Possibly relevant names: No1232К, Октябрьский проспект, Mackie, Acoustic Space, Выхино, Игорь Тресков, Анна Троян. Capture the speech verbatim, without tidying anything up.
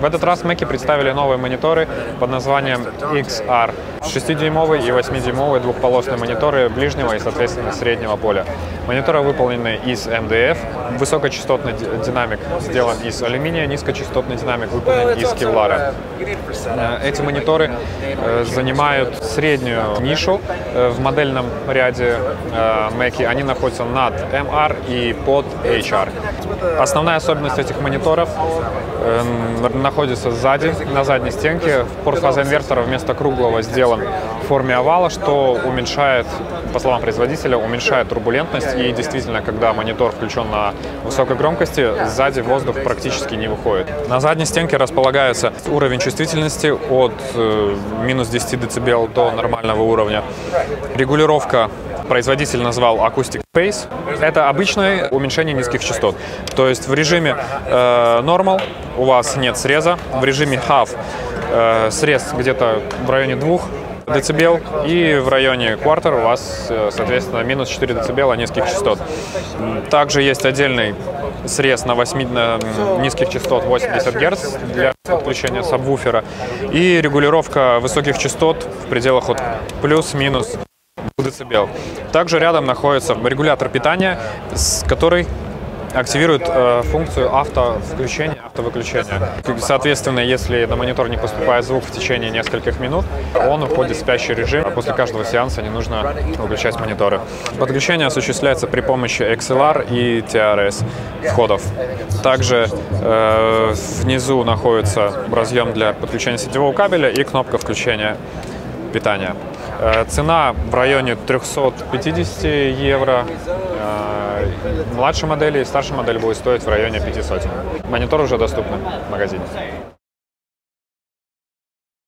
В этот раз Mackie представили новые мониторы под названием икс ар. шестидюймовый и восьмидюймовый двухполосные мониторы ближнего и, соответственно, среднего поля. Мониторы выполнены из эм дэ эф, высокочастотный динамик сделан из алюминия, низкочастотный динамик выполнен из кевлара. Эти мониторы занимают среднюю нишу в модельном ряде Mackie. Они находятся над эм ар и под эйч ар. Основная особенность этих мониторов находится сзади, на задней стенке. Порт фазоинвертора вместо круглого сделан в форме овала, что уменьшает, по словам производителя, уменьшает турбулентность. И действительно, когда монитор включен на высокой громкости, сзади воздух практически не выходит. На задней стенке располагается уровень чувствительности от э, минус десяти децибел до нормального уровня. Регулировка производитель назвал Acoustic Space. Это обычное уменьшение низких частот. То есть в режиме э, Normal у вас нет среза, в режиме Half э, срез где-то в районе двух децибел, и в районе Quarter у вас, соответственно, минус четыре децибела низких частот. Также есть отдельный срез на, восьми, на низких частот восемьдесят герц для подключения сабвуфера и регулировка высоких частот в пределах от плюс-минус децибел. Также рядом находится регулятор питания, с который активирует э, функцию автовключения, автовыключения. Соответственно, если на монитор не поступает звук в течение нескольких минут, он уходит в спящий режим. После каждого сеанса не нужно выключать мониторы. Подключение осуществляется при помощи икс эл ар и ти ар эс входов. Также э, внизу находится разъем для подключения сетевого кабеля и кнопка включения питания. Э, цена в районе трёхсот пятидесяти евро. Младшей модели и старшая модель будет стоить в районе пятисот. Мониторы уже доступны в магазине.